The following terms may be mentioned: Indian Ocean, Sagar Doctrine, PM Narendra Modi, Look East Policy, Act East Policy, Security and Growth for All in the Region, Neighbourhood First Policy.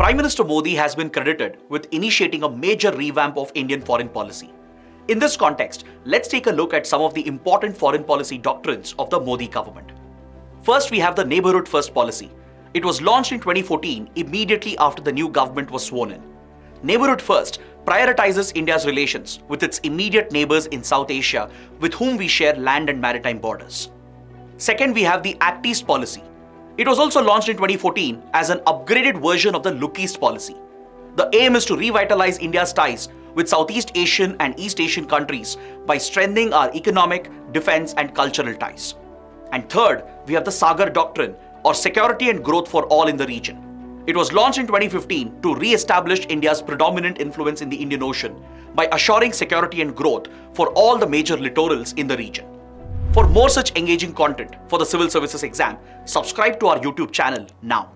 Prime Minister Modi has been credited with initiating a major revamp of Indian foreign policy. In this context, let's take a look at some of the important foreign policy doctrines of the Modi government. First, we have the Neighbourhood First Policy. It was launched in 2014, immediately after the new government was sworn in. Neighbourhood First prioritizes India's relations with its immediate neighbours in South Asia, with whom we share land and maritime borders. Second, we have the Act East Policy. It was also launched in 2014 as an upgraded version of the Look East Policy. The aim is to revitalize India's ties with Southeast Asian and East Asian countries by strengthening our economic, defense and cultural ties. And third, we have the Sagar Doctrine, or Security and Growth for All in the Region. It was launched in 2015 to re-establish India's predominant influence in the Indian Ocean by assuring security and growth for all the major littorals in the region. For more such engaging content for the Civil Services exam, subscribe to our YouTube channel now.